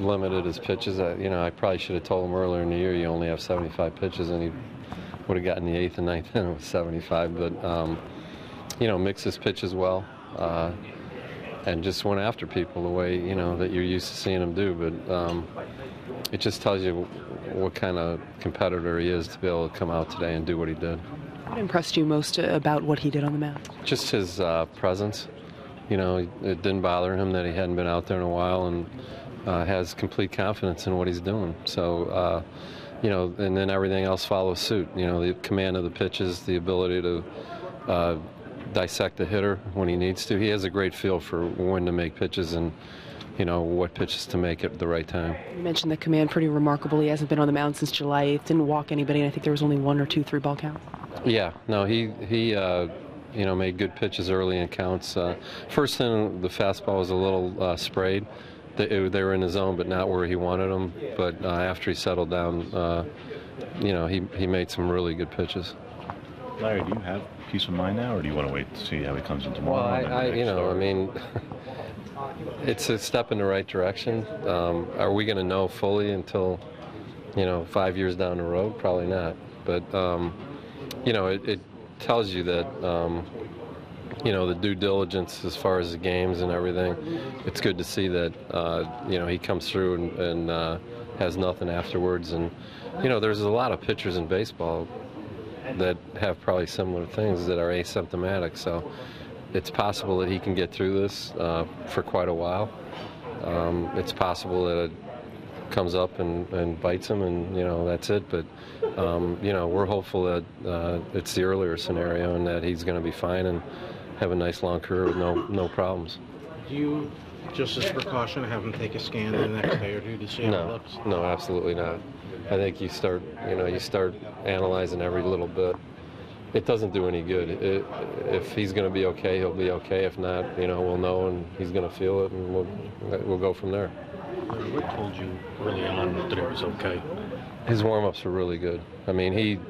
limited his pitches. I probably should have told him earlier in the year you only have 75 pitches, and he would have gotten the 8th and 9th inning with 75. But, mixed his pitches well and just went after people the way, that you're used to seeing him do. But it just tells you what kind of competitor he is to be able to come out today and do what he did. What impressed you most about what he did on the mound? Just his presence. It didn't bother him that he hadn't been out there in a while, and has complete confidence in what he's doing. So, and then everything else follows suit. The command of the pitches, the ability to dissect the hitter when he needs to. He has a great feel for when to make pitches and, what pitches to make at the right time. You mentioned the command pretty remarkable. He hasn't been on the mound since July 8th. Didn't walk anybody, and I think there was only one or two 3-ball counts. Yeah, no, he made good pitches early in counts. First inning, the fastball was a little sprayed. They were in his zone, but not where he wanted them. But after he settled down, he made some really good pitches. Larry, do you have peace of mind now, or do you want to wait to see how he comes in tomorrow? Well, it's a step in the right direction. Are we going to know fully until, 5 years down the road? Probably not. But, it tells you that, the due diligence as far as the games and everything, it's good to see that, he comes through and has nothing afterwards. And, there's a lot of pitchers in baseball that have probably similar things that are asymptomatic. So it's possible that he can get through this for quite a while. It's possible that it comes up and bites him, and, that's it. But, we're hopeful that it's the earlier scenario and that he's going to be fine and have a nice long career with no problems. Do you, just as precaution, have him take a scan in the next day or two to see how it looks? No, absolutely not. I think you start, analyzing every little bit. It doesn't do any good. If he's going to be okay, he'll be okay. If not, we'll know, and he's going to feel it, and we'll go from there. What told you early on that it was okay? His warm-ups were really good. I mean,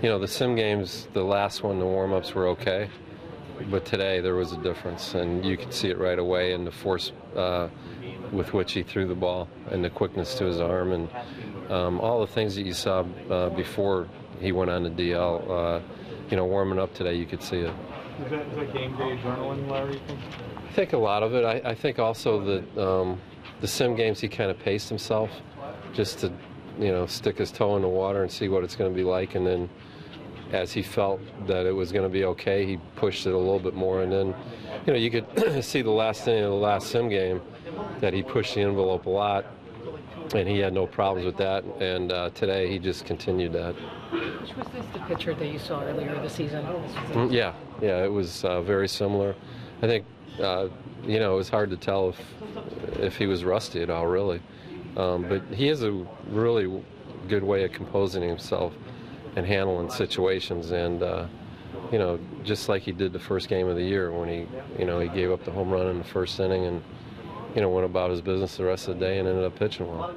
the sim games, the last one, the warm-ups were okay. But today there was a difference, and you could see it right away in the force with which he threw the ball and the quickness to his arm and all the things that you saw before he went on the DL. Warming up today, you could see it. Is that game day adrenaline, Larry? I think a lot of it. I think also that the sim games, he kind of paced himself just to, stick his toe in the water and see what it's going to be like, and then as he felt that it was going to be okay, he pushed it a little bit more, and then, you could see the last inning of the last sim game that he pushed the envelope a lot, and he had no problems with that, and today he just continued that. Which was this the pitcher that you saw earlier this season? Yeah, it was very similar. I think, it was hard to tell if he was rusty at all, really. But he has a really good way of composing himself and handling situations, and just like he did the first game of the year when he he gave up the home run in the first inning and went about his business the rest of the day and ended up pitching well.